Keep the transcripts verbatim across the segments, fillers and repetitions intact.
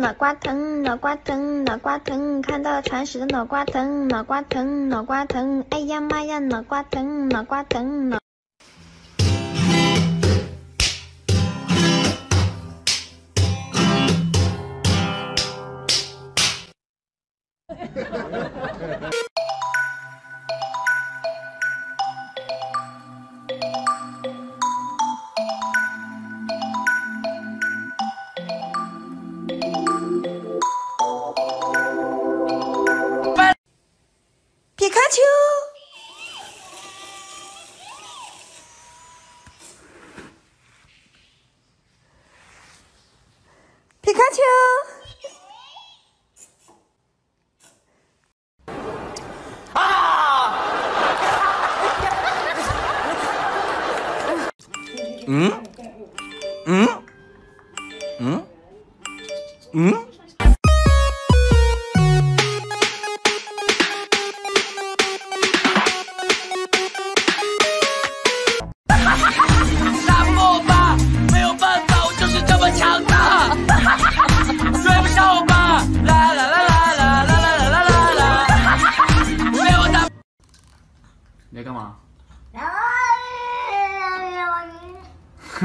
脑瓜疼，脑瓜疼，脑瓜疼，看到铲屎的脑瓜疼，脑瓜疼，脑瓜疼，哎呀妈呀，脑瓜疼，脑瓜疼，脑。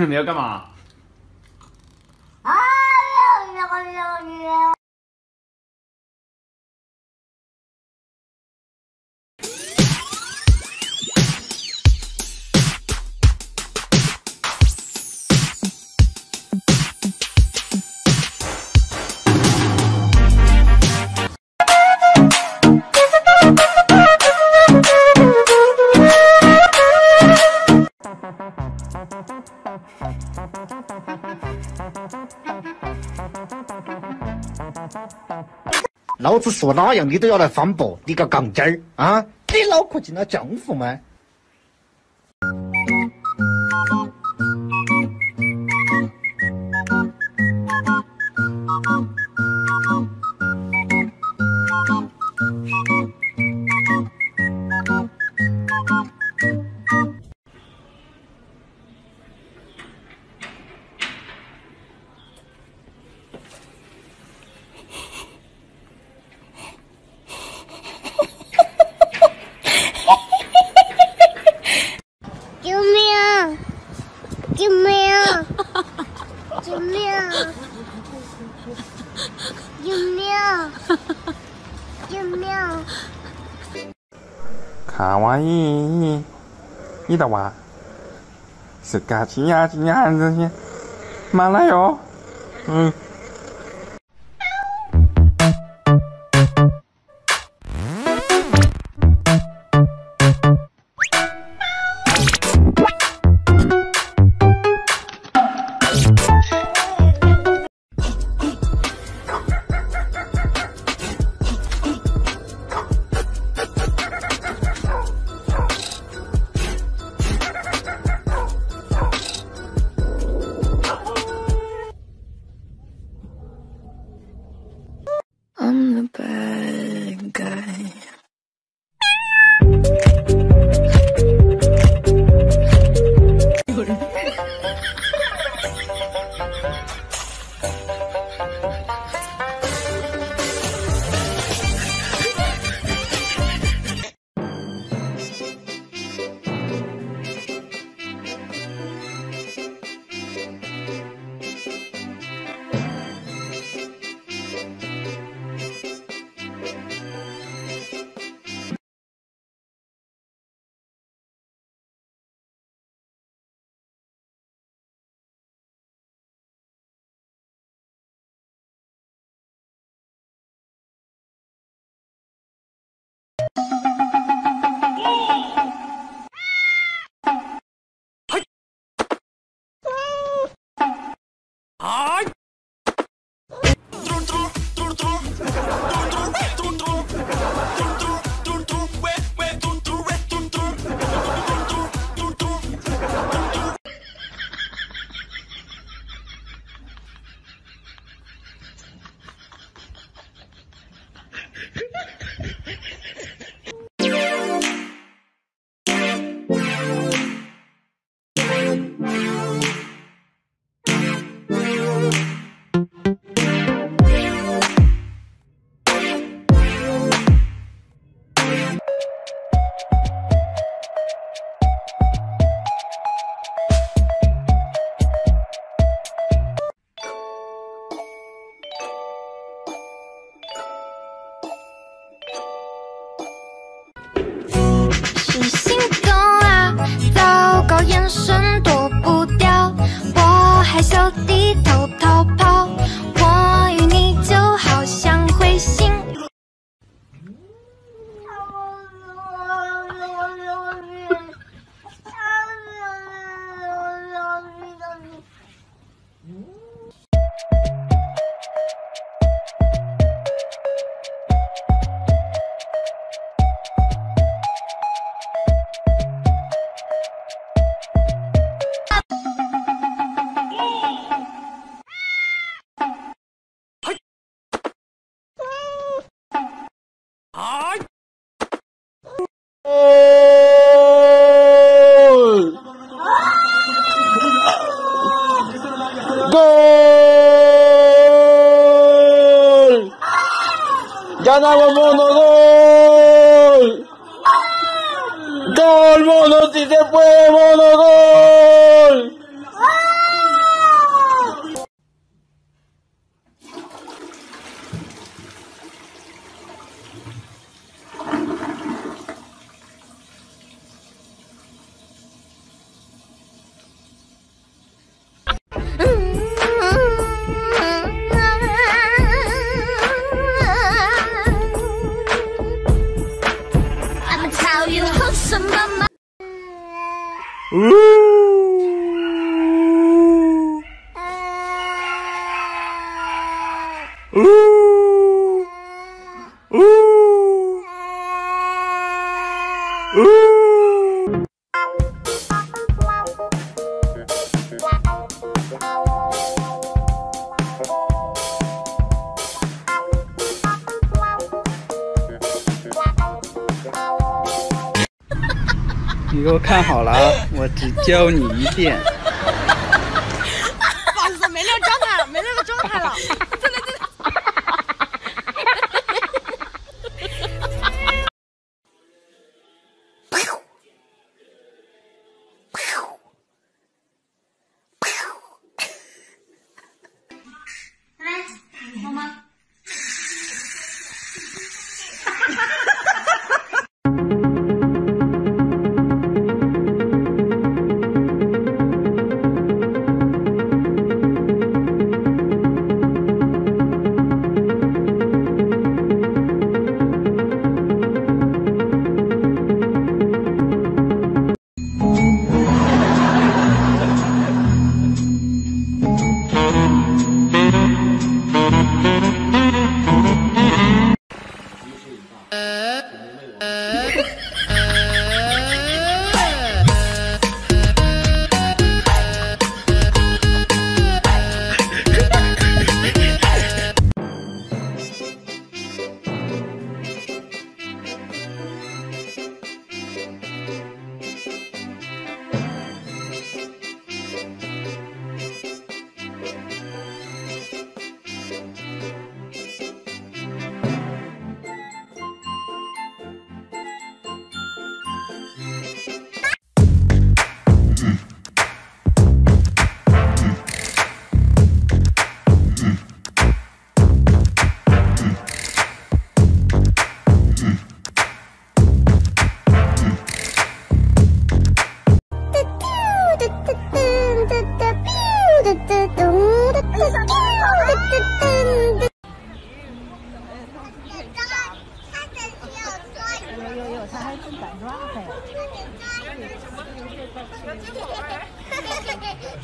你要干嘛？啊！老子说哪样你都要来反驳，你个杠精儿啊！你脑壳进了浆糊吗？ 卡哇伊，伊的哇，是嘎吉呀吉呀这些，马来哟，嗯。ganamos mono, gol, gol mono, si se puede mono, gol. Ooh. Ooh. Ooh. Ooh.你给我看好了啊！我只教你一遍。不好意思，没那个状态了，没那个状态了。真的真的。飘飘飘！来，妈妈。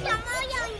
小猫有鱼。